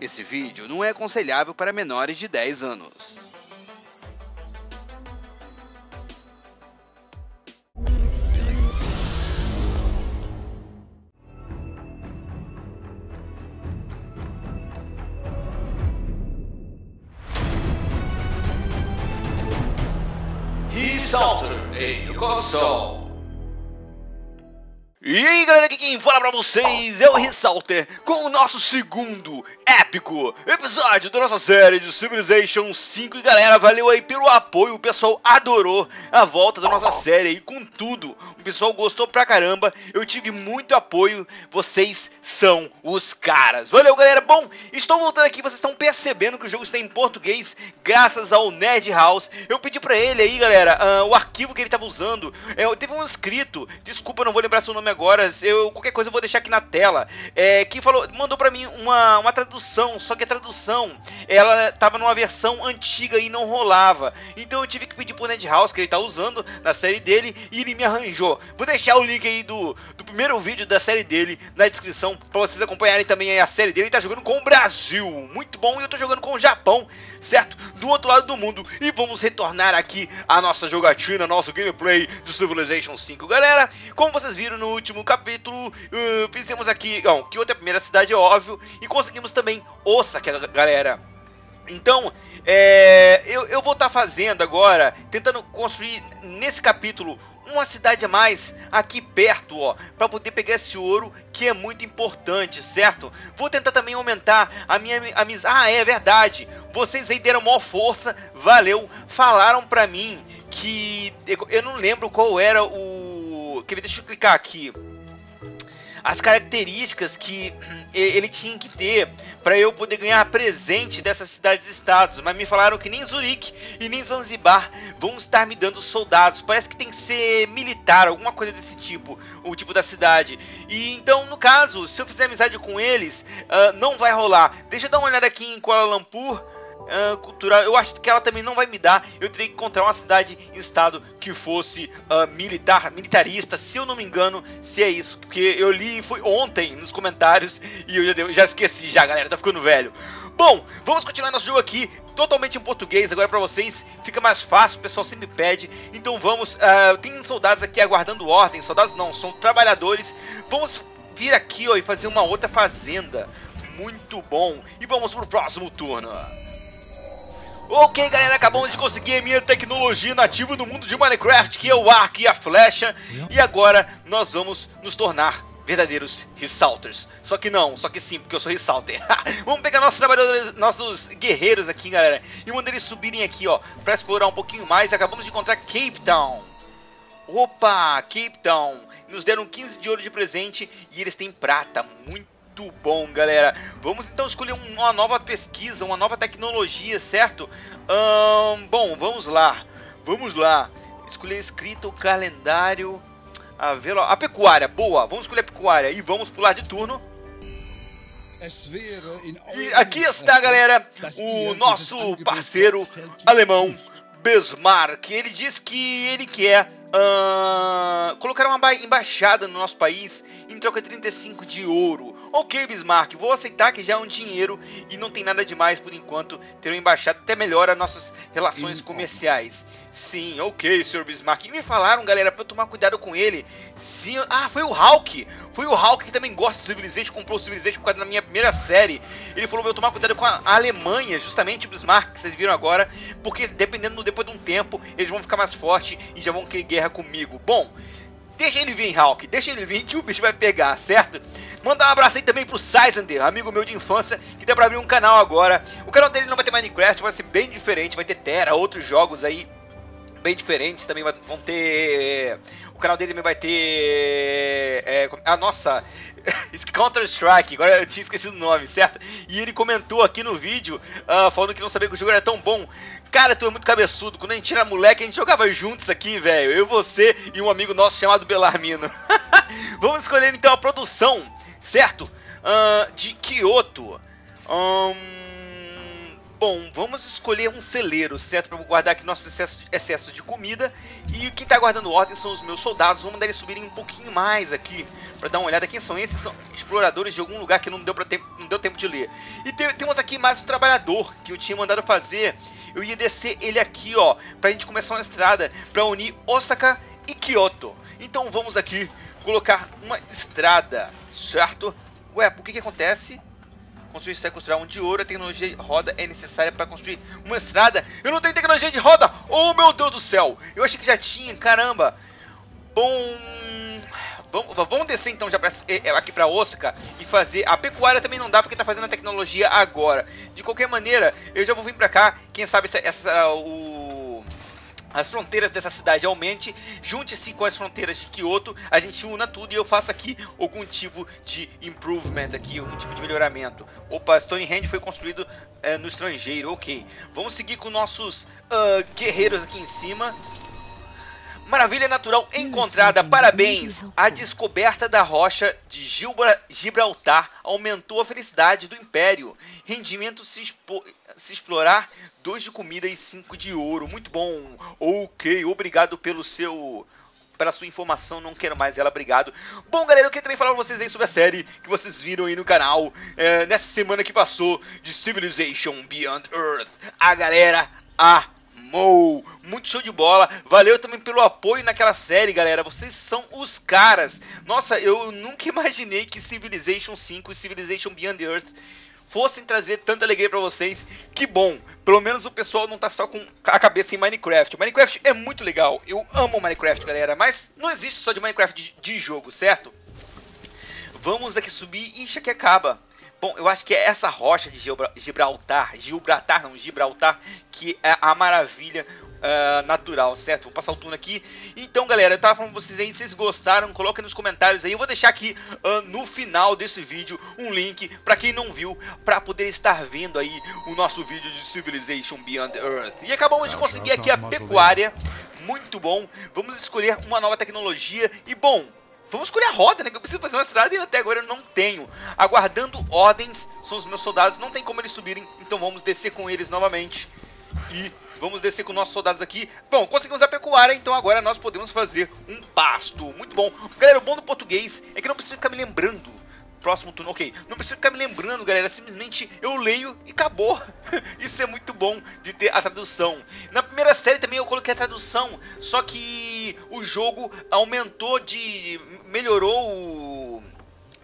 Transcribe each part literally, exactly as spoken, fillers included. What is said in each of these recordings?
Esse vídeo não é aconselhável para menores de dez anos. E aí galera, aqui quem fala pra vocês é o Ressalter com o nosso segundo épico episódio da nossa série de Civilization cinco. E galera, valeu aí pelo apoio, o pessoal adorou a volta da nossa série aí com tudo. O pessoal gostou pra caramba, eu tive muito apoio, vocês são os caras. Valeu galera, bom, estou voltando aqui, vocês estão percebendo que o jogo está em português graças ao Nerd House. Eu pedi pra ele aí galera, uh, o arquivo que ele estava usando, uh, teve um inscrito, desculpa, não vou lembrar seu nome agora, eu, qualquer coisa eu vou deixar aqui na tela, é, que falou, mandou pra mim uma, uma tradução, só que a tradução ela tava numa versão antiga e não rolava, então eu tive que pedir pro Nerd House, que ele tá usando na série dele, e ele me arranjou. Vou deixar o link aí do, do primeiro vídeo da série dele na descrição, pra vocês acompanharem também aí a série dele. Ele tá jogando com o Brasil, muito bom, e eu tô jogando com o Japão, certo? Do outro lado do mundo, e vamos retornar aqui a nossa jogatina, nosso gameplay do Civilization cinco. Galera, como vocês viram no último capítulo, uh, fizemos aqui, não, Kyoto é a primeira cidade, é óbvio, e conseguimos também Osaka, galera. Então, é, eu, eu vou estar tá fazendo agora, tentando construir nesse capítulo uma cidade a mais aqui perto, ó, para poder pegar esse ouro que é muito importante, certo? Vou tentar também aumentar a minha amizade. Ah, é verdade, vocês aí deram maior força, valeu, falaram pra mim que, eu não lembro qual era o... Deixa eu clicar aqui. As características que ele tinha que ter para eu poder ganhar presente dessas cidades-estados, mas me falaram que nem Zurique e nem Zanzibar vão estar me dando soldados. Parece que tem que ser militar, alguma coisa desse tipo, o tipo da cidade. E então, no caso, se eu fizer amizade com eles, uh, não vai rolar. Deixa eu dar uma olhada aqui em Kuala Lumpur. Uh, cultural, eu acho que ela também não vai me dar. Eu teria que encontrar uma cidade em estado que fosse uh, militar, militarista, se eu não me engano, se é isso, porque eu li foi ontem nos comentários e eu já, deu, já esqueci já, galera, tá ficando velho. Bom, vamos continuar nosso jogo aqui totalmente em português agora pra vocês, fica mais fácil, o pessoal sempre pede. Então vamos, uh, tem soldados aqui aguardando ordem, soldados não, são trabalhadores. Vamos vir aqui ó, e fazer uma outra fazenda, muito bom, e vamos pro próximo turno. Ok galera, acabamos de conseguir a minha tecnologia nativa do mundo de Minecraft, que é o arco e a flecha, e agora nós vamos nos tornar verdadeiros Ressalters. Só que não, só que sim, porque eu sou Ressalter. Vamos pegar nossos trabalhadores, nossos guerreiros aqui galera, e mandar eles subirem aqui ó, pra explorar um pouquinho mais. Acabamos de encontrar Cape Town. Opa, Cape Town, nos deram quinze de ouro de presente e eles têm prata, muito bom galera. Vamos então escolher uma nova pesquisa, uma nova tecnologia, certo? Hum, bom, vamos lá, vamos lá, escolher escrita, o calendário, a, velo... a pecuária, boa, vamos escolher a pecuária e vamos pular de turno. E aqui está galera, o nosso parceiro alemão Bismarck. Ele diz que ele quer uh, colocar uma embaixada no nosso país em troca de trinta e cinco de ouro. Ok Bismarck, vou aceitar que já é um dinheiro e não tem nada demais por enquanto ter um embaixado, até melhora nossas relações comerciais. Sim, ok senhor Bismarck. E me falaram galera, pra eu tomar cuidado com ele. Sim, ah, foi o Hulk, foi o Hulk que também gosta de Civilization, comprou o Civilization por causa da minha primeira série. Ele falou pra eu tomar cuidado com a Alemanha, justamente o Bismarck, que vocês viram agora, porque dependendo, depois de um tempo, eles vão ficar mais fortes e já vão querer guerra comigo. Bom, deixa ele vir, Hulk, deixa ele vir que o bicho vai pegar, certo? Mandar um abraço aí também pro Seizander, amigo meu de infância, que dá pra abrir um canal agora. O canal dele não vai ter Minecraft, vai ser bem diferente, vai ter Terra, outros jogos aí bem diferentes também vão ter. O canal dele também vai ter... É... Ah, nossa... Counter-Strike, agora eu tinha esquecido o nome, certo? E ele comentou aqui no vídeo, uh, falando que não sabia que o jogo era tão bom. Cara, tu é muito cabeçudo, quando a gente era moleque a gente jogava juntos aqui, velho. Eu, você e um amigo nosso chamado Belarmino. Vamos escolher então a produção, certo? Uh, de Kyoto. Um, bom, vamos escolher um celeiro, certo? Para guardar aqui nosso excesso, excesso de comida. E quem tá guardando ordem são os meus soldados. Vamos mandar eles subirem um pouquinho mais aqui, para dar uma olhada. Quem são esses? São exploradores de algum lugar que não deu, pra ter, não deu tempo de ler. E mais um trabalhador que eu tinha mandado fazer. Eu ia descer ele aqui, ó, pra gente começar uma estrada pra unir Osaka e Kyoto. Então vamos aqui colocar uma estrada, certo? Ué, por que que acontece? Construir estrada, construir um de ouro, a tecnologia de roda é necessária para construir uma estrada. Eu não tenho tecnologia de roda! Oh, meu Deus do céu! Eu achei que já tinha, caramba! Bom... Vamos descer então já pra, aqui para Osaka e fazer... A pecuária também não dá porque tá fazendo a tecnologia agora. De qualquer maneira, eu já vou vir para cá, quem sabe essa... essa o... as fronteiras dessa cidade aumente, junte-se com as fronteiras de Kyoto, a gente una tudo e eu faço aqui algum tipo de improvement aqui, algum tipo de melhoramento. Opa, Stonehenge foi construído é, no estrangeiro, ok. Vamos seguir com nossos uh, guerreiros aqui em cima. Maravilha natural encontrada, parabéns! A descoberta da rocha de Gibraltar aumentou a felicidade do império. Rendimento se, expo se explorar, dois de comida e cinco de ouro. Muito bom. Ok, obrigado pelo seu... Para sua informação, não quero mais ela, obrigado. Bom, galera, eu queria também falar pra vocês aí sobre a série que vocês viram aí no canal. É, nessa semana que passou, de Civilization Beyond Earth. A galera, a... Mou, muito show de bola, valeu também pelo apoio naquela série, galera, vocês são os caras. Nossa, eu nunca imaginei que Civilization cinco e Civilization Beyond Earth fossem trazer tanta alegria pra vocês. Que bom, pelo menos o pessoal não tá só com a cabeça em Minecraft. Minecraft é muito legal, eu amo Minecraft, galera, mas não existe só de Minecraft de, de jogo, certo? Vamos aqui subir e isso aqui acaba. Bom, eu acho que é essa rocha de Gibraltar, Gibraltar não, Gibraltar, que é a maravilha uh, natural, certo? Vou passar o turno aqui. Então, galera, eu tava falando pra vocês aí, se vocês gostaram, coloquem nos comentários aí. Eu vou deixar aqui uh, no final desse vídeo um link pra quem não viu, pra poder estar vendo aí o nosso vídeo de Civilization Beyond Earth. E acabamos de conseguir aqui a pecuária, muito bom. Vamos escolher uma nova tecnologia e, bom... Vamos escolher a roda, né? Que eu preciso fazer uma estrada e até agora eu não tenho. Aguardando ordens, são os meus soldados. Não tem como eles subirem, então vamos descer com eles novamente. E vamos descer com nossos soldados aqui. Bom, conseguimos a pecuária, então agora nós podemos fazer um pasto. Muito bom. Galera, o bom do português é que não preciso ficar me lembrando. Próximo turno, ok. Não preciso ficar me lembrando, galera. Simplesmente eu leio e acabou. Isso é muito bom de ter a tradução. Na primeira série também eu coloquei a tradução. Só que o jogo aumentou de... Melhorou o...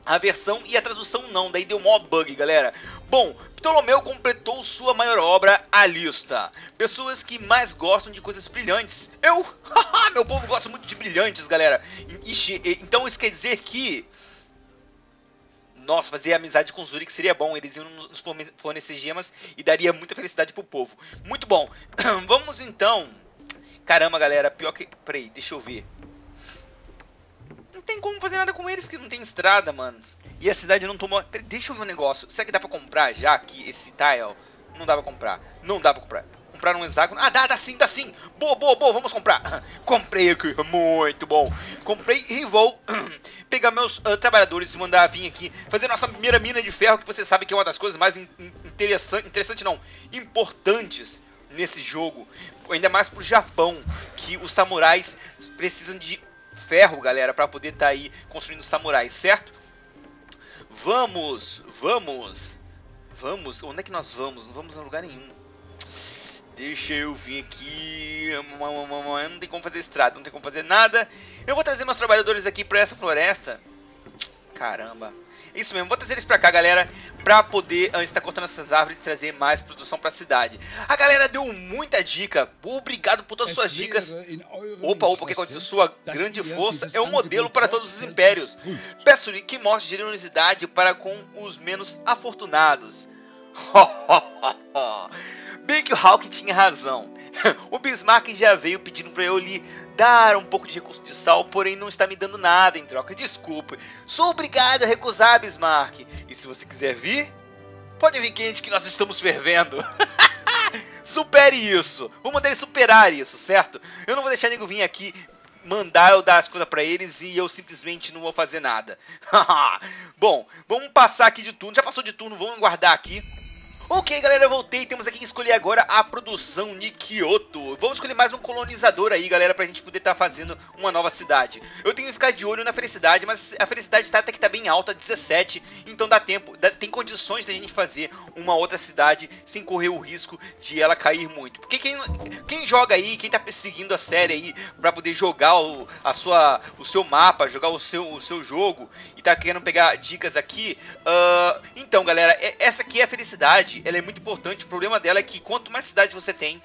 a versão e a tradução não. Daí deu mó bug, galera. Bom, Ptolomeu completou sua maior obra, a lista. Pessoas que mais gostam de coisas brilhantes. Eu? Meu povo gosta muito de brilhantes, galera. Ixi, então isso quer dizer que... Nossa, fazer amizade com Zurique seria bom. Eles iam nos fornecer gemas e daria muita felicidade pro povo. Muito bom. Vamos então. Caramba, galera. Pior que... Peraí, deixa eu ver. Não tem como fazer nada com eles que não tem estrada, mano. E a cidade não tomou... Peraí, deixa eu ver um negócio. Será que dá pra comprar já aqui esse tile? Não dá pra comprar. Não dá pra comprar. Comprar um hexágono. Ah, dá, dá sim, dá sim. Boa, boa, boa. Vamos comprar. Comprei aqui. Muito bom. Comprei e vou... pegar meus uh, trabalhadores e mandar vir aqui fazer nossa primeira mina de ferro, que você sabe que é uma das coisas mais in interessante, interessante não, importantes nesse jogo, ainda mais pro Japão, que os samurais precisam de ferro, galera, para poder estar tá aí construindo samurais, certo? Vamos, vamos, vamos, onde é que nós vamos? Não vamos a lugar nenhum. Deixa eu vir aqui, não tem como fazer estrada, não tem como fazer nada. Eu vou trazer meus trabalhadores aqui pra essa floresta. Caramba, é isso mesmo, vou trazer eles pra cá, galera, pra poder, antes de estar cortando essas árvores, trazer mais produção pra cidade. A galera deu muita dica, obrigado por todas as suas dicas. Opa, opa, o que aconteceu? Sua grande força é um modelo para todos os impérios. Peço-lhe que mostre generosidade para com os menos afortunados. Bem que o Hulk tinha razão. O Bismarck já veio pedindo para eu lhe dar um pouco de recurso de sal, porém não está me dando nada em troca. Desculpe, sou obrigado a recusar, Bismarck. E se você quiser vir, pode vir quente que nós estamos fervendo. Supere isso. Vou mandar ele superar isso, certo? Eu não vou deixar nego vir aqui, mandar eu dar as coisas pra eles e eu simplesmente não vou fazer nada. Bom, vamos passar aqui de turno. Já passou de turno, vamos guardar aqui. Ok, galera, eu voltei. Temos aqui que escolher agora a produção de Kyoto. Vamos escolher mais um colonizador aí, galera, pra gente poder estar tá fazendo uma nova cidade. Eu tenho que ficar de olho na felicidade, mas a felicidade tá até que tá bem alta, dezessete. Então dá tempo, dá, tem condições da gente fazer uma outra cidade sem correr o risco de ela cair muito. Porque quem, quem joga aí, quem tá perseguindo a série aí pra poder jogar o, a sua, o seu mapa, jogar o seu, o seu jogo e tá querendo pegar dicas aqui. Uh, então, galera, essa aqui é a felicidade. Ela é muito importante. O problema dela é que quanto mais cidade você tem,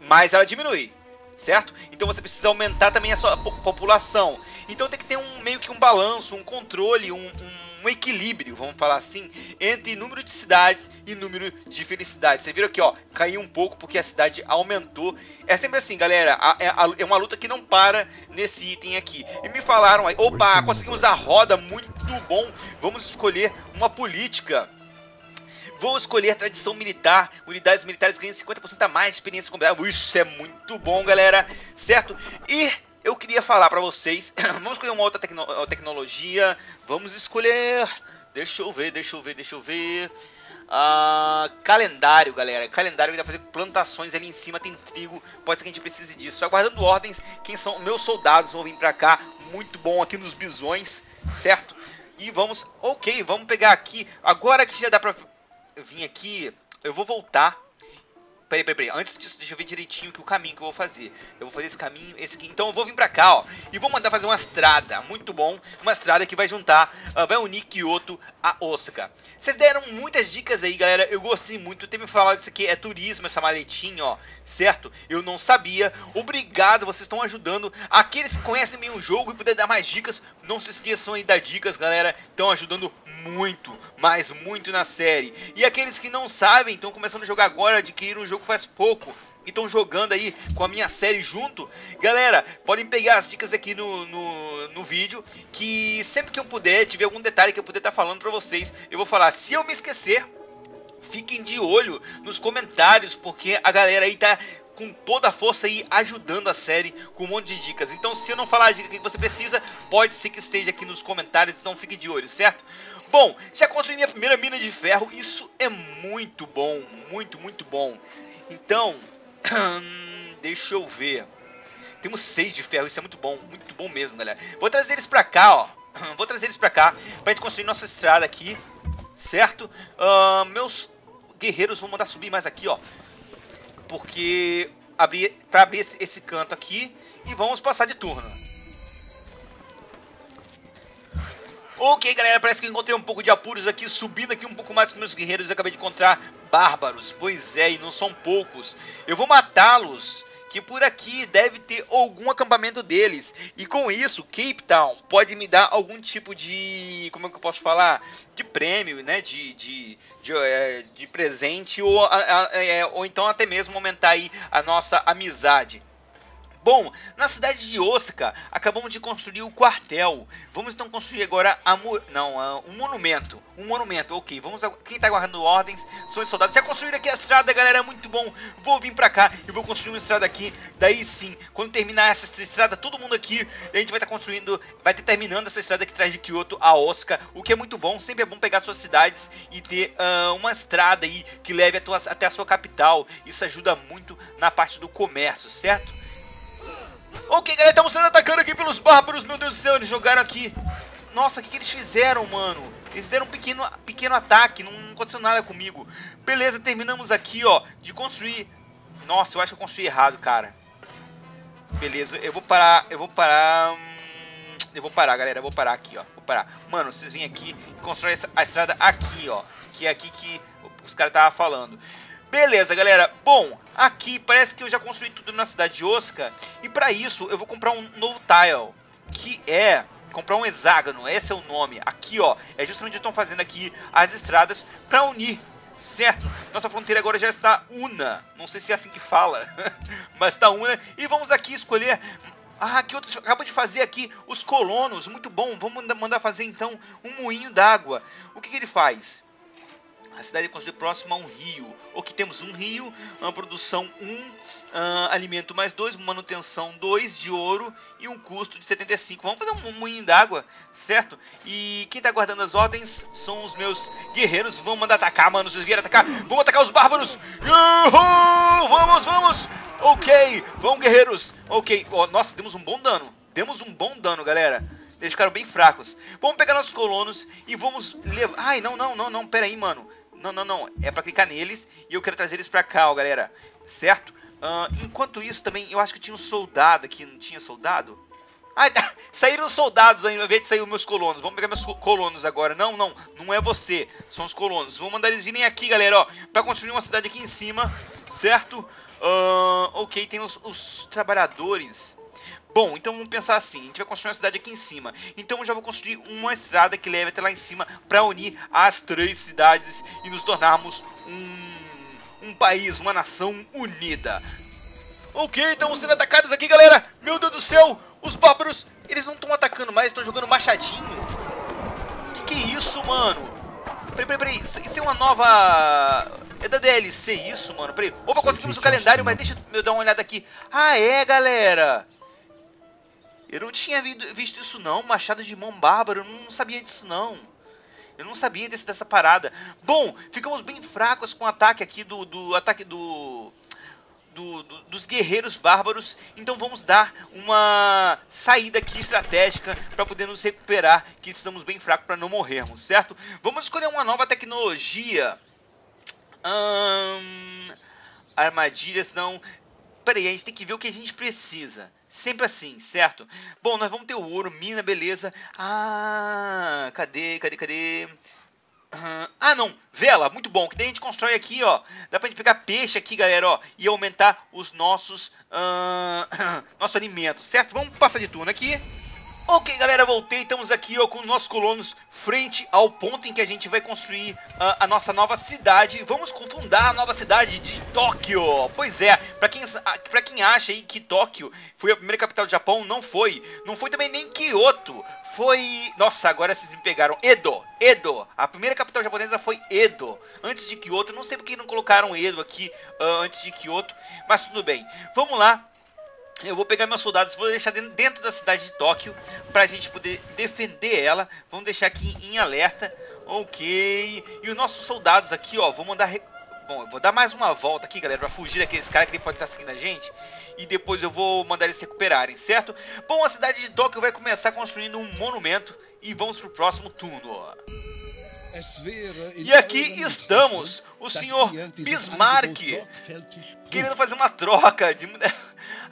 mais ela diminui, certo? Então você precisa aumentar também a sua po população. Então tem que ter um meio que um balanço, um controle, um, um, um equilíbrio, vamos falar assim, entre número de cidades e número de felicidades. Você viram aqui, ó, caiu um pouco porque a cidade aumentou. É sempre assim, galera. A, a, a, é uma luta que não para nesse item aqui. E me falaram aí, opa, conseguimos a roda, muito bom. Vamos escolher uma política. Vou escolher tradição militar, unidades militares ganham cinquenta por cento a mais de experiência combinada. Isso é muito bom, galera, certo? E eu queria falar pra vocês, vamos escolher uma outra tecno tecnologia, vamos escolher, deixa eu ver, deixa eu ver, deixa eu ver, ah, calendário, galera, calendário que dá pra fazer plantações ali em cima, tem trigo, pode ser que a gente precise disso. Só aguardando ordens, quem são meus soldados vão vir pra cá, muito bom aqui nos bisões, certo? E vamos, ok, vamos pegar aqui, agora que já dá pra... Eu vim aqui, eu vou voltar. Peraí, peraí, peraí, antes disso, deixa eu ver direitinho que o caminho que eu vou fazer. Eu vou fazer esse caminho, esse aqui. Então eu vou vir pra cá, ó, e vou mandar fazer uma estrada, muito bom. Uma estrada que vai juntar, uh, vai unir Kyoto a Osaka. Vocês deram muitas dicas aí, galera, eu gostei muito. Teve me falado que isso aqui é turismo, essa maletinha, ó, certo? Eu não sabia. Obrigado, vocês estão ajudando. Aqueles que conhecem bem o jogo e puderem dar mais dicas, não se esqueçam aí das dicas, galera. Estão ajudando muito, mas muito na série. E aqueles que não sabem, estão começando a jogar agora, adquiriram um jogo faz pouco e estão jogando aí com a minha série junto, galera, podem pegar as dicas aqui no, no, no vídeo, que sempre que eu puder, tiver algum detalhe que eu puder estar tá falando pra vocês, eu vou falar. Se eu me esquecer, fiquem de olho nos comentários, porque a galera aí tá com toda a força aí ajudando a série com um monte de dicas. Então se eu não falar a dica que você precisa, pode ser que esteja aqui nos comentários, então fique de olho, certo? Bom, já construí minha primeira mina de ferro, isso é muito bom, muito, muito bom. Então, deixa eu ver. Temos seis de ferro, isso é muito bom, muito bom mesmo, galera. Vou trazer eles pra cá, ó. Vou trazer eles pra cá, pra gente construir nossa estrada aqui, certo? Uh, meus guerreiros vão mandar subir mais aqui, ó. Porque, abrir, pra abrir esse, esse canto aqui, e vamos passar de turno. Ok, galera, parece que eu encontrei um pouco de apuros aqui, subindo aqui um pouco mais com meus guerreiros. Eu acabei de encontrar bárbaros, pois é, e não são poucos. Eu vou matá-los, que por aqui deve ter algum acampamento deles. E com isso, Cape Town pode me dar algum tipo de, como é que eu posso falar? De prêmio, né? De, de, de, é, de presente, ou, é, ou então até mesmo aumentar aí a nossa amizade. Bom, na cidade de Osaka, acabamos de construir o quartel. Vamos então construir agora a mu não, a, um monumento. Um monumento, ok. Vamos a, quem tá guardando ordens são os soldados. Já construíram aqui a estrada, galera, muito bom. Vou vir pra cá e vou construir uma estrada aqui. Daí sim, quando terminar essa estrada, todo mundo aqui, a gente vai estar tá construindo, vai estar tá terminando essa estrada que traz de Kyoto a Osaka. O que é muito bom, sempre é bom pegar suas cidades e ter uh, uma estrada aí que leve a tua, até a sua capital. Isso ajuda muito na parte do comércio, certo? Ok, galera, estamos sendo atacando aqui pelos bárbaros, meu Deus do céu, eles jogaram aqui. Nossa, o que, que eles fizeram, mano? Eles deram um pequeno, pequeno ataque, não aconteceu nada comigo. Beleza, terminamos aqui, ó, de construir... Nossa, eu acho que eu construí errado, cara. Beleza, eu vou parar, eu vou parar... Hum, eu vou parar, galera, eu vou parar aqui, ó, vou parar. Mano, vocês vêm aqui e constroem a estrada aqui, ó, que é aqui que os caras estavam falando. Beleza, galera. Bom, aqui parece que eu já construí tudo na cidade de Osaka. E para isso eu vou comprar um novo tile, que é... comprar um hexágono, esse é o nome. Aqui, ó, é justamente onde estão fazendo aqui as estradas para unir, certo? Nossa fronteira agora já está una. Não sei se é assim que fala, mas está una. E vamos aqui escolher... Ah, que outro acaba de fazer aqui os colonos. Muito bom, vamos mandar fazer então um moinho d'água. O que, que ele faz? A cidade é construída próxima a um rio. O que temos? Um rio, uma produção um, um, alimento mais dois, manutenção dois de ouro e um custo de setenta e cinco. Vamos fazer um moinho d'água, certo? E quem tá guardando as ordens são os meus guerreiros. Vamos mandar atacar, mano. Se eles vierem atacar, vamos atacar os bárbaros. Uhul! Vamos, vamos! Ok, vamos, guerreiros. Ok, oh, nossa, demos um bom dano. Demos um bom dano, galera. Eles ficaram bem fracos. Vamos pegar nossos colonos e vamos levar... Ai, não, não, não, não, pera aí, mano. Não, não, não. É pra clicar neles e eu quero trazer eles pra cá, ó, galera. Certo? Uh, enquanto isso também, eu acho que tinha um soldado aqui. Não tinha soldado? Ai, tá. Saíram os soldados aí, ao invés de sair os meus colonos. Vamos pegar meus colonos agora. Não, não. Não é você. São os colonos. Vou mandar eles virem aqui, galera, ó. Pra construir uma cidade aqui em cima. Certo? Uh, ok, tem os, os trabalhadores... Bom, então vamos pensar assim, a gente vai construir uma cidade aqui em cima. Então eu já vou construir uma estrada que leve até lá em cima para unir as três cidades e nos tornarmos um, um país, uma nação unida. Ok, estamos sendo atacados aqui, galera. Meu Deus do céu, os bárbaros, eles não estão atacando mais, estão jogando machadinho. Que que é isso, mano? Peraí, peraí, peraí, isso, isso é uma nova... É da D L C isso, mano? Peraí, opa, conseguimos o calendário, mas deixa eu dar uma olhada aqui. Ah, é, galera! Eu não tinha visto isso não, machado de mão bárbaro, eu não sabia disso não. Eu não sabia desse, dessa parada. Bom, ficamos bem fracos com o ataque aqui do, do ataque do, do, do dos guerreiros bárbaros. Então vamos dar uma saída aqui estratégica para poder nos recuperar, que estamos bem fracos para não morrermos, certo? Vamos escolher uma nova tecnologia. Hum, armadilhas não... Pera aí, a gente tem que ver o que a gente precisa. Sempre assim, certo? Bom, nós vamos ter o ouro, mina, beleza. Ah, cadê, cadê, cadê? Ah, não, vela, muito bom. Que daí a gente constrói aqui, ó. Dá pra gente pegar peixe aqui, galera, ó. E aumentar os nossos, uh, nosso alimento, certo? Vamos passar de turno aqui. Ok, galera, voltei. Estamos aqui, ó, com os nossos colonos frente ao ponto em que a gente vai construir uh, a nossa nova cidade. Vamos fundar a nova cidade de Tóquio. Pois é, pra quem, pra quem acha aí que Tóquio foi a primeira capital do Japão, não foi. Não foi também nem Kyoto. Foi... Nossa, agora vocês me pegaram. Edo, Edo. A primeira capital japonesa foi Edo. Antes de Kyoto, não sei porque não colocaram Edo aqui uh, antes de Kyoto. Mas tudo bem. Vamos lá. Eu vou pegar meus soldados, vou deixar dentro da cidade de Tóquio pra gente poder defender ela. Vamos deixar aqui em alerta. Ok. E os nossos soldados aqui, ó, vou mandar... Re... Bom, eu vou dar mais uma volta aqui, galera, pra fugir daqueles caras que podem estar seguindo a gente. E depois eu vou mandar eles se recuperarem, certo? Bom, a cidade de Tóquio vai começar construindo um monumento. E vamos pro próximo turno. E aqui estamos, o senhor Bismarck, querendo fazer uma troca de...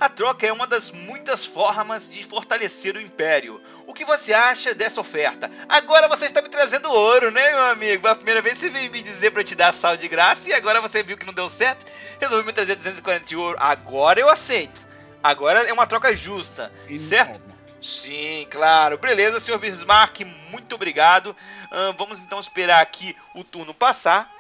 A troca é uma das muitas formas de fortalecer o império. O que você acha dessa oferta? Agora você está me trazendo ouro, né, meu amigo? A primeira vez você veio me dizer para eu te dar sal de graça e agora você viu que não deu certo, resolveu me trazer duzentos e quarenta de ouro. Agora eu aceito. Agora é uma troca justa, certo? Sim, claro. Beleza, senhor Bismarck, muito obrigado. Uh, vamos então esperar aqui o turno passar.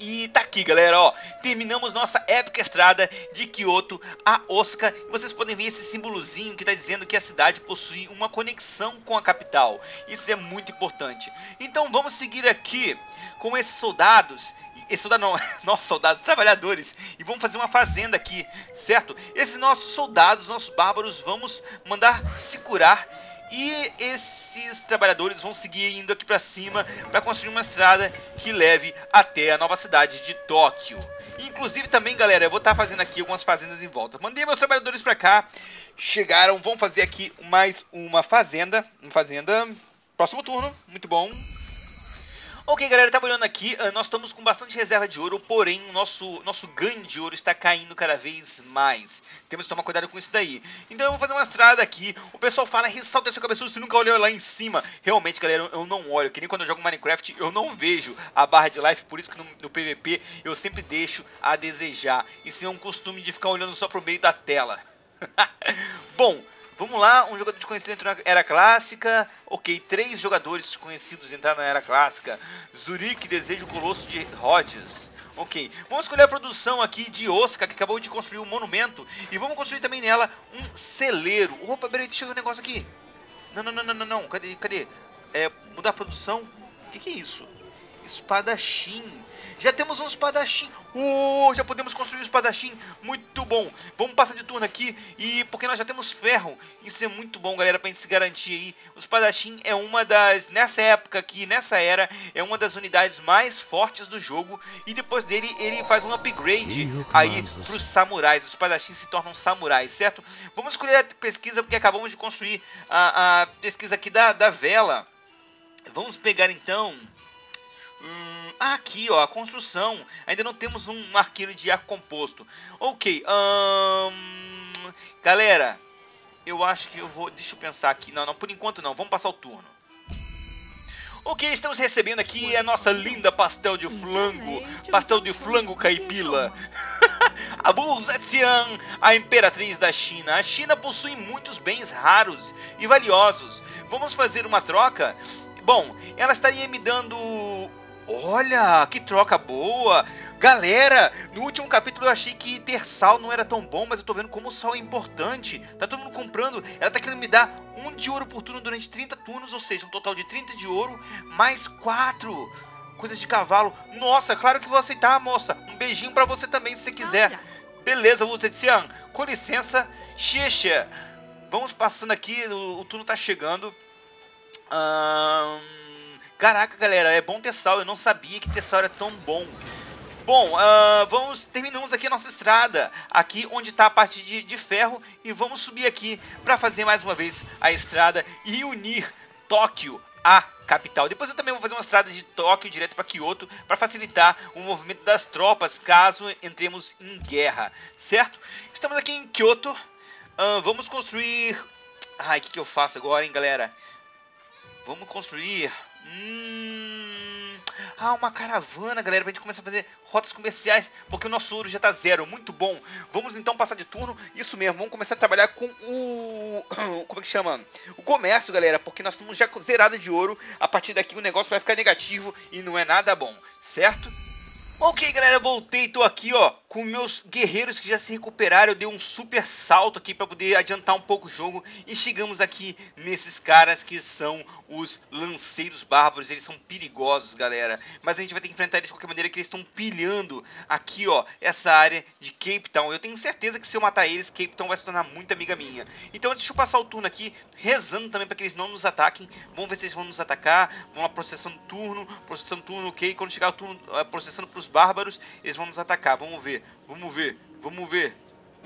E tá aqui, galera, ó. Terminamos nossa épica estrada de Kyoto a Osaka. E vocês podem ver esse símbolozinho que tá dizendo que a cidade possui uma conexão com a capital. Isso é muito importante. Então vamos seguir aqui com esses soldados. Esse soldado não, nossos soldados, trabalhadores. E vamos fazer uma fazenda aqui, certo? Esses nossos soldados, nossos bárbaros, vamos mandar se curar. E esses trabalhadores vão seguir indo aqui pra cima pra construir uma estrada que leve até a nova cidade de Tóquio. Inclusive também, galera, eu vou estar fazendo aqui algumas fazendas em volta. Mandei meus trabalhadores pra cá. Chegaram, vão fazer aqui mais uma fazenda. Uma fazenda... Próximo turno, muito bom. Ok, galera, tá olhando aqui, nós estamos com bastante reserva de ouro, porém o nosso, nosso ganho de ouro está caindo cada vez mais. Temos que tomar cuidado com isso daí. Então eu vou fazer uma estrada aqui, o pessoal fala, ressalta seu cabeçudo, se nunca olhou lá em cima. Realmente, galera, eu não olho, que nem quando eu jogo Minecraft, eu não vejo a barra de life, por isso que no, no P V P eu sempre deixo a desejar. Isso é um costume de ficar olhando só pro meio da tela. Bom... Vamos lá, um jogador desconhecido entrou na Era Clássica. Ok, três jogadores desconhecidos entraram na Era Clássica. Zurique deseja o Colosso de Rhodes. Ok, vamos escolher a produção aqui de Osaka, que acabou de construir um monumento. E vamos construir também nela um celeiro. Opa, peraí, deixa eu ver um negócio aqui. Não, não, não, não, não, cadê, cadê? é, mudar a produção? O que, que é isso? Espadachim. Já temos um espadachim. Oh, já podemos construir um espadachim. Muito bom. Vamos passar de turno aqui. E porque nós já temos ferro. Isso é muito bom, galera, pra gente se garantir aí. O espadachim é uma das... Nessa época aqui, nessa era, é uma das unidades mais fortes do jogo. E depois dele, ele faz um upgrade aí pros samurais. Os espadachins se tornam samurais, certo? Vamos escolher a pesquisa, porque acabamos de construir a, a pesquisa aqui da, da vela. Vamos pegar, então... Hum, aqui, ó, a construção. Ainda não temos um arqueiro de arco composto. Ok, hum, galera, eu acho que eu vou... Deixa eu pensar aqui. Não, não, por enquanto não. Vamos passar o turno. Ok, estamos recebendo aqui a nossa linda pastel de flango. Pastel de flango caipila. A Wu Zetian, a imperatriz da China. A China possui muitos bens raros e valiosos. Vamos fazer uma troca? Bom, ela estaria me dando... Olha, que troca boa! Galera, no último capítulo eu achei que ter sal não era tão bom, mas eu tô vendo como o sal é importante. Tá todo mundo comprando. Ela tá querendo me dar um de ouro por turno durante trinta turnos, ou seja, um total de trinta de ouro, mais quatro coisas de cavalo. Nossa, claro que vou aceitar, moça. Um beijinho pra você também, se você quiser. Beleza, Wu Zetian. Com licença, xixi. Vamos passando aqui, o, o turno tá chegando. Ahn... Um... Caraca, galera, é bom ter sal, eu não sabia que ter sal era tão bom. Bom, uh, vamos, terminamos aqui a nossa estrada, aqui onde está a parte de, de ferro, e vamos subir aqui para fazer mais uma vez a estrada e unir Tóquio à capital. Depois eu também vou fazer uma estrada de Tóquio direto para Kyoto, para facilitar o movimento das tropas, caso entremos em guerra, certo? Estamos aqui em Kyoto, uh, vamos construir... Ai, o que, que eu faço agora, hein, galera? Vamos construir... Hum... Ah, uma caravana, galera, pra gente começar a fazer rotas comerciais, porque o nosso ouro já tá zero. Muito bom. Vamos então passar de turno. Isso mesmo, vamos começar a trabalhar com o... Como é que chama? O comércio, galera, porque nós estamos já zerados de ouro. A partir daqui o negócio vai ficar negativo e não é nada bom, certo? Ok, galera, voltei, tô aqui, ó, com meus guerreiros que já se recuperaram. Eu dei um super salto aqui pra poder adiantar um pouco o jogo. E chegamos aqui nesses caras que são os lanceiros bárbaros. Eles são perigosos, galera, mas a gente vai ter que enfrentar eles de qualquer maneira, que eles estão pilhando aqui, ó, essa área de Cape Town. Eu tenho certeza que se eu matar eles, Cape Town vai se tornar muito amiga minha. Então deixa eu passar o turno aqui, rezando também pra que eles não nos ataquem. Vamos ver se eles vão nos atacar. Vamos lá, processando turno, processando turno, ok. Quando chegar o turno, processando pros bárbaros, eles vão nos atacar. Vamos ver, vamos ver, vamos ver.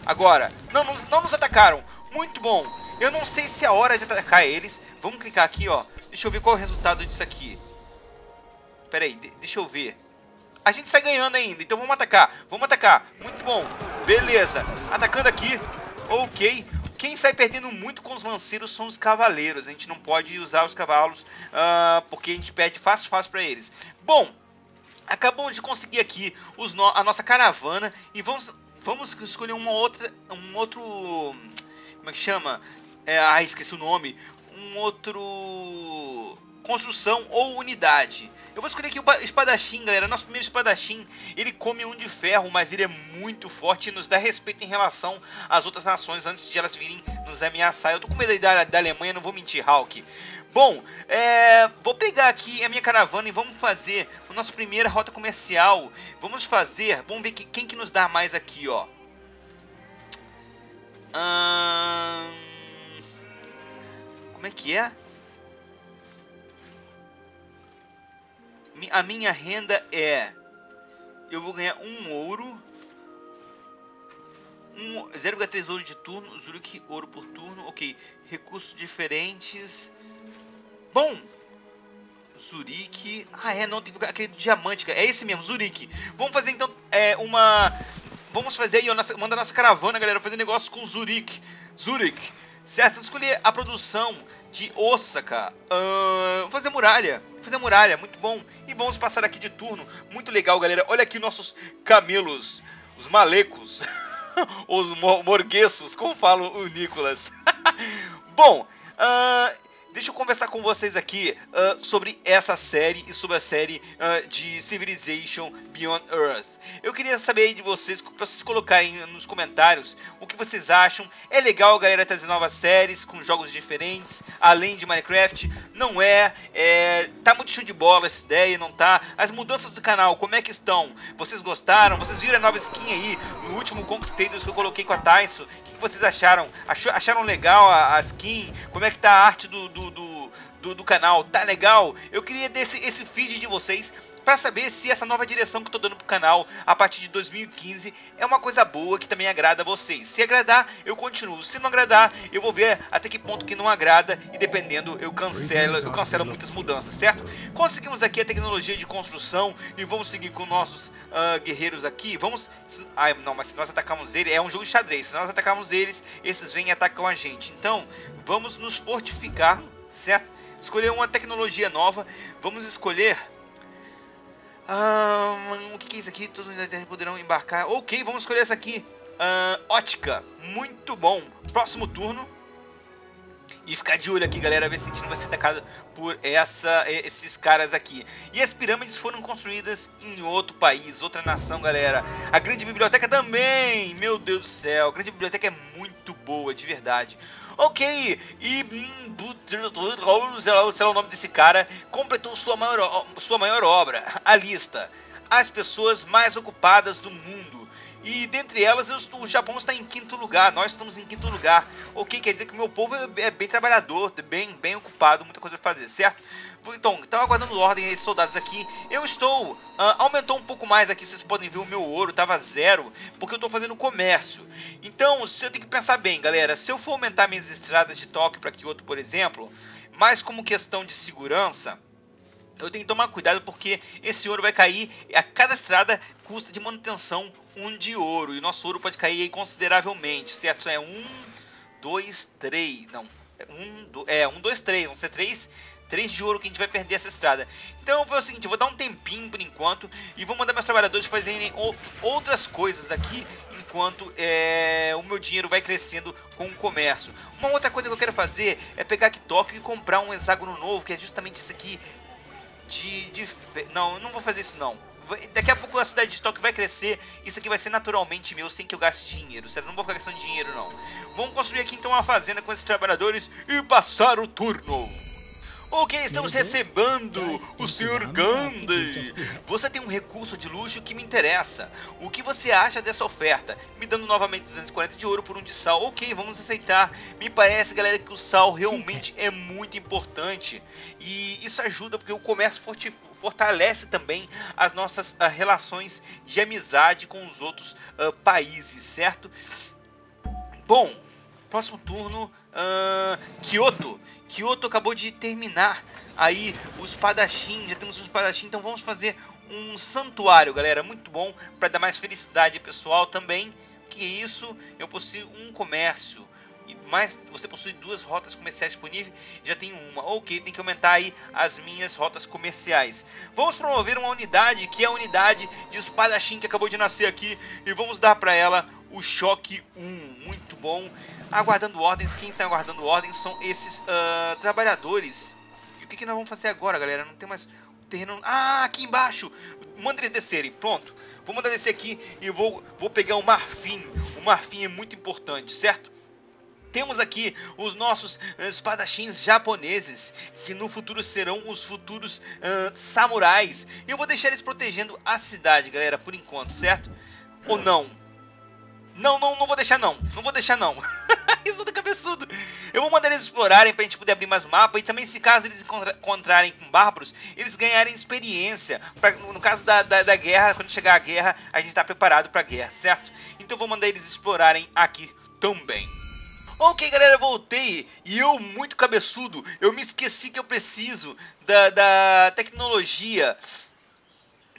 Agora, não, não, não nos atacaram. Muito bom. Eu não sei se é a hora de atacar eles. Vamos clicar aqui, ó. Deixa eu ver qual é o resultado disso aqui. Pera aí, de deixa eu ver. A gente sai ganhando ainda, então vamos atacar. Vamos atacar, muito bom. Beleza, atacando aqui. Ok. Quem sai perdendo muito com os lanceiros são os cavaleiros. A gente não pode usar os cavalos, uh, porque a gente perde fácil, fácil pra eles. Bom, acabamos de conseguir aqui os no a nossa caravana. E vamos, vamos escolher uma outra... Um outro... Como é que chama? É, ah, esqueci o nome. Um outro... Construção ou unidade. Eu vou escolher aqui o espadachim, galera. Nosso primeiro espadachim, ele come um de ferro, mas ele é muito forte e nos dá respeito em relação às outras nações antes de elas virem nos ameaçar. Eu tô com medo da, da Alemanha, não vou mentir, Hulk. Bom, é, vou pegar aqui a minha caravana e vamos fazer a nossa primeira rota comercial. Vamos fazer, vamos ver que, quem que nos dá mais aqui, ó. Hum, como é que é? A minha renda é... Eu vou ganhar um ouro. Um, zero vírgula três ouro de turno. Zurique, ouro por turno. Ok. Recursos diferentes. Bom. Zurique. Ah, é. Não, tem que aquele diamante. Cara. É esse mesmo. Zurique. Vamos fazer, então, é, uma... Vamos fazer aí, ó, nossa, manda a nossa caravana, galera, fazer negócio com Zurique. Zurique. Certo? Vamos escolher a produção de Osaka. Uh, vou fazer muralha. Vou fazer muralha, muito bom. E vamos passar aqui de turno. Muito legal, galera. Olha aqui nossos camelos. Os malecos. Os morgueços, como fala o Nicolas. Bom, uh, Deixa eu conversar com vocês aqui uh, sobre essa série e sobre a série uh, de Civilization Beyond Earth. Eu queria saber aí de vocês, para vocês colocarem nos comentários o que vocês acham. É legal, galera, trazer novas séries com jogos diferentes, além de Minecraft? Não é, é... Tá muito show de bola essa ideia, não tá? As mudanças do canal, como é que estão? Vocês gostaram? Vocês viram a nova skin aí? No último Conquistadors que eu coloquei com a Taiso, o que, que vocês acharam? Achou, acharam legal a, a skin? Como é que tá a arte do... do, do... Do, do canal, tá legal? Eu queria desse, esse feed de vocês pra saber se essa nova direção que eu tô dando pro canal a partir de dois mil e quinze é uma coisa boa que também agrada a vocês. Se agradar, eu continuo. Se não agradar, eu vou ver até que ponto que não agrada e dependendo, eu cancelo, eu cancelo muitas mudanças, certo? Conseguimos aqui a tecnologia de construção e vamos seguir com nossos uh, guerreiros aqui. Vamos... Ai, não, mas se nós atacarmos eles, é um jogo de xadrez. Se nós atacarmos eles, esses vêm e atacam a gente. Então, vamos nos fortificar, certo? Escolher uma tecnologia nova. Vamos escolher... Um, o que é isso aqui? Todos os unidades poderão embarcar. Ok, vamos escolher essa aqui. Uh, ótica. Muito bom. Próximo turno. E ficar de olho aqui, galera. Ver se a gente não vai ser atacado por essa, esses caras aqui. E as pirâmides foram construídas em outro país, outra nação, galera. A grande biblioteca também. Meu Deus do céu. A grande biblioteca é muito boa, de verdade. Ok, e sei lá, sei lá o nome desse cara, completou sua maior, sua maior obra, a lista. As pessoas mais ocupadas do mundo. E dentre elas, eu, o Japão está em quinto lugar, nós estamos em quinto lugar. Ok, quer dizer que meu povo é, é bem trabalhador, bem, bem ocupado, muita coisa pra fazer, certo? Então, estão aguardando ordem esses soldados aqui. Eu estou... Uh, aumentou um pouco mais aqui, vocês podem ver o meu ouro, tava zero, porque eu estou fazendo comércio. Então, se eu tenho que pensar bem, galera, se eu for aumentar minhas estradas de Tóquio para Kyoto, por exemplo, mas como questão de segurança, eu tenho que tomar cuidado porque esse ouro vai cair, a cada estrada custa de manutenção um de ouro, e o nosso ouro pode cair aí consideravelmente, certo? É um, dois, três, não, um, do, é um, dois, três, vão ser três... três de ouro que a gente vai perder essa estrada. Então foi o seguinte, eu vou dar um tempinho por enquanto e vou mandar meus trabalhadores fazerem outras coisas aqui enquanto é, o meu dinheiro vai crescendo com o comércio. Uma outra coisa que eu quero fazer é pegar aqui Tóquio e comprar um hexágono novo, que é justamente isso aqui de... de fe... Não, eu não vou fazer isso não. Daqui a pouco a cidade de Tóquio vai crescer. Isso aqui vai ser naturalmente meu, sem que eu gaste dinheiro, certo? Não vou ficar gastando dinheiro não. Vamos construir aqui então uma fazenda com esses trabalhadores e passar o turno. Ok, estamos recebendo o senhor Gandhi. Você tem um recurso de luxo que me interessa. O que você acha dessa oferta? Me dando novamente duzentos e quarenta de ouro por um de sal. Ok, vamos aceitar. Me parece, galera, que o sal realmente é muito importante. E isso ajuda porque o comércio fortalece também as nossas uh, relações de amizade com os outros uh, países, certo? Bom, próximo turno... Uh, Kyoto. Kyoto acabou de terminar aí o espadachim, já temos um espadachim, então vamos fazer um santuário, galera, muito bom, para dar mais felicidade pessoal também. Que isso, eu possuo um comércio, e mais, você possui duas rotas comerciais disponíveis, já tenho uma, ok, tem que aumentar aí as minhas rotas comerciais. Vamos promover uma unidade, que é a unidade de espadachim que acabou de nascer aqui, e vamos dar para ela o choque um, muito bom. Aguardando ordens, quem está aguardando ordens são esses uh, trabalhadores. E o que, que nós vamos fazer agora, galera? Não tem mais o terreno... Ah, aqui embaixo! Manda eles descerem, pronto. Vou mandar descer aqui e vou, vou pegar o marfim. O marfim é muito importante, certo? Temos aqui os nossos espadachins japoneses, que no futuro serão os futuros uh, samurais. Eu vou deixar eles protegendo a cidade, galera, por enquanto, certo? Ou não? Não, não, não vou deixar não. Não vou deixar não. Isso do cabeçudo. Eu vou mandar eles explorarem pra gente poder abrir mais mapa. E também, se caso eles encontrarem com bárbaros, eles ganharem experiência. Pra, no caso da, da, da guerra, quando chegar a guerra, a gente tá preparado pra guerra, certo? Então eu vou mandar eles explorarem aqui também. Ok, galera, voltei. E eu, muito cabeçudo, eu me esqueci que eu preciso da, da tecnologia...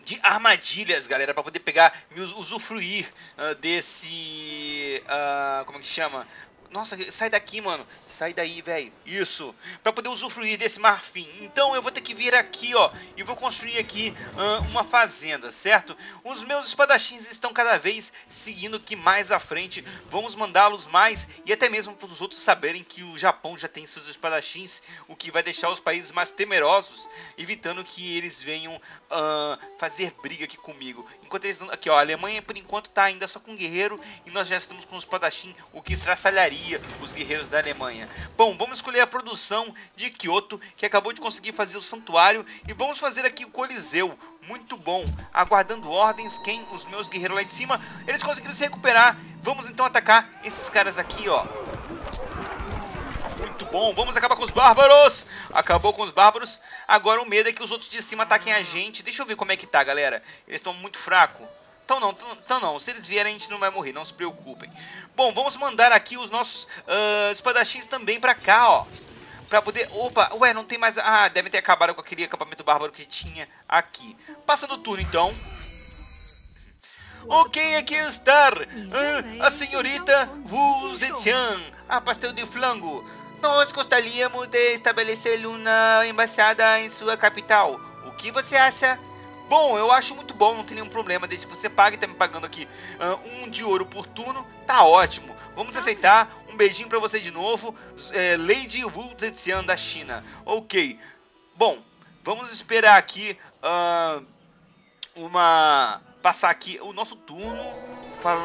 de armadilhas, galera, para poder pegar e usufruir uh, desse... Uh, como é que chama? Nossa, sai daqui, mano. Sai daí, velho. Isso. Pra poder usufruir desse marfim. Então eu vou ter que vir aqui, ó. E vou construir aqui uh, uma fazenda, certo? Os meus espadachins estão cada vez seguindo que mais à frente vamos mandá-los mais. E até mesmo para os outros saberem que o Japão já tem seus espadachins. O que vai deixar os países mais temerosos. Evitando que eles venham uh, fazer briga aqui comigo. Enquanto eles... Aqui, ó. A Alemanha, por enquanto, tá ainda só com guerreiro. E nós já estamos com o espadachim. O que estraçalharia os guerreiros da Alemanha. Bom, vamos escolher a produção de Kyoto, que acabou de conseguir fazer o santuário, e vamos fazer aqui o Coliseu. Muito bom, aguardando ordens. Quem? Os meus guerreiros lá de cima. Eles conseguiram se recuperar. Vamos então atacar esses caras aqui, ó. Muito bom, vamos acabar com os bárbaros. Acabou com os bárbaros. Agora o medo é que os outros de cima ataquem a gente. Deixa eu ver como é que tá, galera. Eles estão muito fracos. Então não, então não, se eles vierem a gente não vai morrer, não se preocupem. Bom, vamos mandar aqui os nossos uh, espadachins também pra cá, ó. Pra poder... Opa, ué, não tem mais... Ah, devem ter acabado com aquele acampamento bárbaro que tinha aqui. Passando o turno, então. Ok, aqui está uh, a senhorita Wu Zetian, a pastel de flango. Nós gostaríamos de estabelecer uma embaixada em sua capital. O que você acha? Bom, eu acho muito bom, não tem nenhum problema, desde que você pague, tá me pagando aqui uh, um de ouro por turno, tá ótimo. Vamos aceitar, um beijinho pra você de novo, é, Lady Wu Zetian da China. Ok, bom, vamos esperar aqui, uh, uma, passar aqui o nosso turno, para...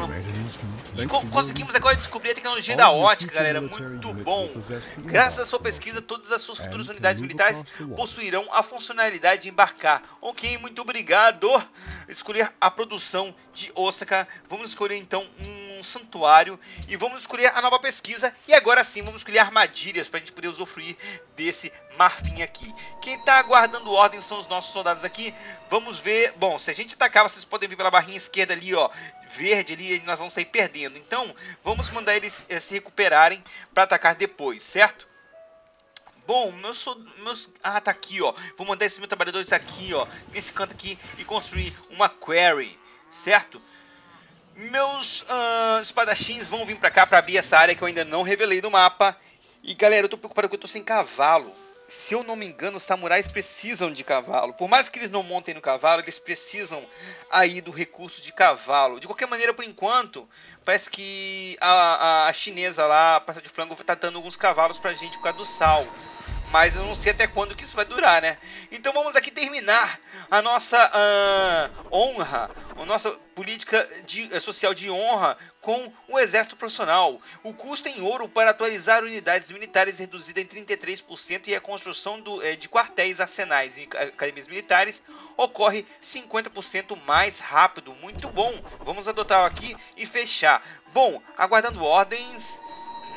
E conseguimos agora descobrir a tecnologia da ótica, galera, muito bom. Graças à sua pesquisa, todas as suas futuras unidades militares possuirão a funcionalidade de embarcar. Ok, muito obrigado. Escolher a produção de Osaka. Vamos escolher então um santuário e vamos escolher a nova pesquisa. E agora sim, vamos escolher armadilhas para a gente poder usufruir desse marfim aqui. Quem está aguardando ordem são os nossos soldados aqui. Vamos ver, bom, se a gente atacar, vocês podem vir pela barrinha esquerda ali, ó, verde ali, nós vamos sair perdendo. Então, vamos mandar eles eh, se recuperarem para atacar depois, certo? Bom, meus, meus... Ah, tá aqui, ó. Vou mandar esses meus trabalhadores aqui, ó. Nesse canto aqui e construir uma quarry, certo? Meus uh, espadachins vão vir para cá para abrir essa área que eu ainda não revelei no mapa. E, galera, eu tô preocupado que eu tô sem cavalo. Se eu não me engano, os samurais precisam de cavalo. Por mais que eles não montem no cavalo, eles precisam aí do recurso de cavalo. De qualquer maneira, por enquanto, parece que a, a, a chinesa lá, a pastel de frango, tá dando alguns cavalos pra gente por causa do sal. Mas eu não sei até quando que isso vai durar, né? Então vamos aqui terminar a nossa uh, honra, a nossa política de, social de honra com o exército profissional. O custo em ouro para atualizar unidades militares é reduzido em trinta e três por cento e a construção do, eh, de quartéis, arsenais e academias militares ocorre cinquenta por cento mais rápido. Muito bom, vamos adotar aqui e fechar. Bom, aguardando ordens,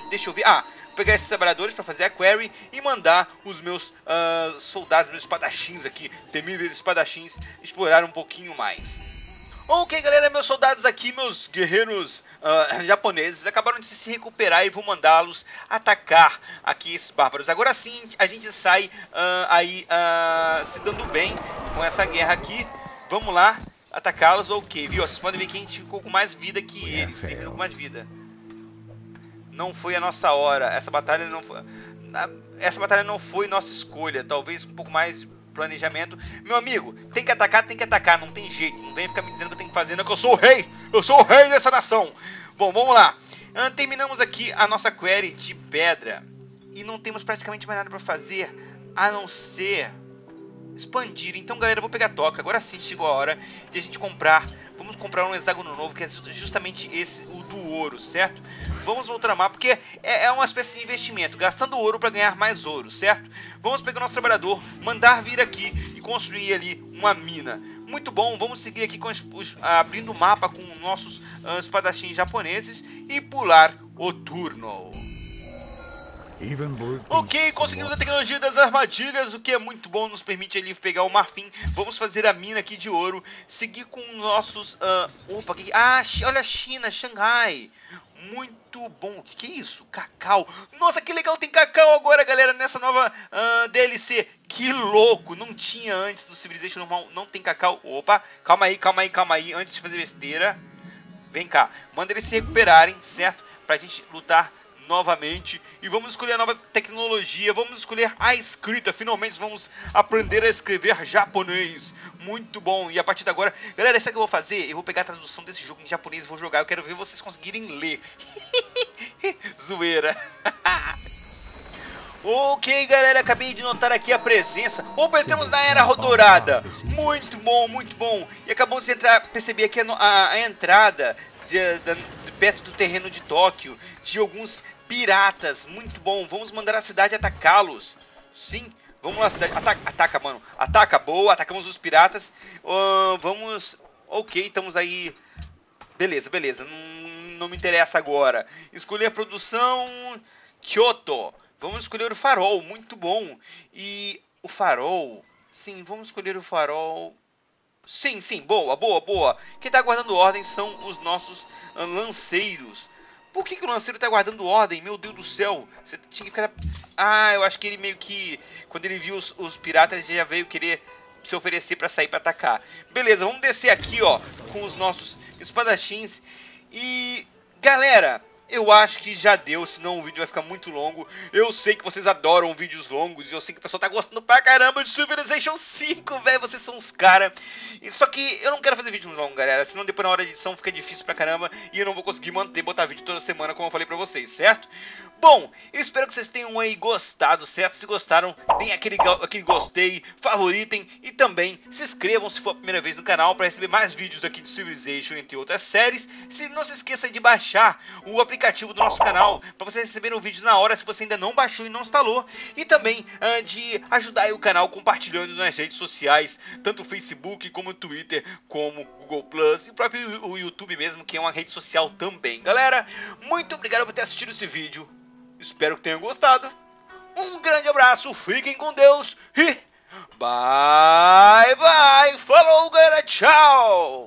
deixa eu ver... Ah, pegar esses trabalhadores para fazer a query e mandar os meus uh, soldados, meus espadachins aqui, temíveis espadachins, explorar um pouquinho mais. Ok, galera, meus soldados aqui, meus guerreiros uh, japoneses acabaram de se recuperar e vou mandá-los atacar aqui esses bárbaros. Agora sim, a gente sai uh, aí uh, se dando bem com essa guerra aqui. Vamos lá atacá-los, ok, viu? Vocês podem ver que a gente ficou com mais vida que eles, tem com mais vida. Não foi a nossa hora, essa batalha não foi, essa batalha não foi nossa escolha, talvez um pouco mais de planejamento. Meu amigo, tem que atacar, tem que atacar, não tem jeito, não vem ficar me dizendo que eu tenho que fazer, não, que eu sou o rei, eu sou o rei dessa nação. Bom, vamos lá, terminamos aqui a nossa query de pedra e não temos praticamente mais nada para fazer a não ser expandir. Então, galera, eu vou pegar a toca. Agora sim chegou a hora de a gente comprar. Vamos comprar um hexágono novo, que é justamente esse, o do ouro, certo? Vamos voltar a mapa, porque é, é uma espécie de investimento, gastando ouro para ganhar mais ouro, certo? Vamos pegar o nosso trabalhador, mandar vir aqui e construir ali uma mina. Muito bom, vamos seguir aqui com os, os, abrindo o mapa com nossos uh, espadachins japoneses e pular o turno. Ok, conseguimos a tecnologia das armadilhas, o que é muito bom, nos permite ali pegar o marfim. Vamos fazer a mina aqui de ouro, seguir com nossos... Uh, opa, que, ah, olha a China, Shanghai, muito bom. Que que é isso? Cacau. Nossa, que legal, tem cacau agora, galera, nessa nova uh, D L C. Que louco, não tinha antes do Civilization normal, não tem cacau. Opa, calma aí, calma aí, calma aí, antes de fazer besteira, vem cá, manda eles se recuperarem, certo? Pra gente lutar novamente e vamos escolher a nova tecnologia, vamos escolher a escrita, finalmente vamos aprender a escrever japonês, muito bom. E a partir de agora, galera, sabe o que eu vou fazer? Eu vou pegar a tradução desse jogo em japonês e vou jogar, eu quero ver vocês conseguirem ler. Zoeira. Ok, galera, acabei de notar aqui a presença. Opa, entramos na Era Dourada. Muito bom, muito bom. E acabamos de entrar, perceber aqui a, a, a entrada de, de, de perto do terreno de Tóquio, de alguns piratas. Muito bom, vamos mandar a cidade atacá-los. Sim, vamos lá, cidade. Ataca, ataca, mano. Ataca, boa, atacamos os piratas. uh, Vamos, ok, estamos aí. Beleza, beleza, não, não me interessa agora. Escolher a produção Kyoto. Vamos escolher o farol, muito bom. E o farol... Sim, vamos escolher o farol... Sim, sim, boa, boa, boa. Quem está guardando ordem são os nossos lanceiros. Por que, que o lanceiro está guardando ordem? Meu Deus do céu. Você tinha que ficar... Ah, eu acho que ele meio que... Quando ele viu os, os piratas, ele já veio querer se oferecer para sair para atacar. Beleza, vamos descer aqui, ó, com os nossos espadachins. E... galera... eu acho que já deu, senão o vídeo vai ficar muito longo. Eu sei que vocês adoram vídeos longos e eu sei que o pessoal tá gostando pra caramba de Civilization cinco, velho. Vocês são uns caras. Só que eu não quero fazer vídeo longo, galera, senão depois na hora de edição fica difícil pra caramba e eu não vou conseguir manter, botar vídeo toda semana, como eu falei pra vocês, certo? Bom, eu espero que vocês tenham aí gostado, certo? Se gostaram, deem aquele, aquele gostei, favoritem e também se inscrevam se for a primeira vez no canal pra receber mais vídeos aqui de Civilization, entre outras séries. Se não se esqueça de baixar o aplicativo aplicativo do nosso canal, para você receber um vídeo na hora se você ainda não baixou e não instalou, e também uh, de ajudar o canal compartilhando nas redes sociais, tanto o Facebook, como o Twitter, como o Google Plus, e o próprio o YouTube mesmo, que é uma rede social também. Galera, muito obrigado por ter assistido esse vídeo, espero que tenham gostado, um grande abraço, fiquem com Deus e bye bye, falou galera, tchau!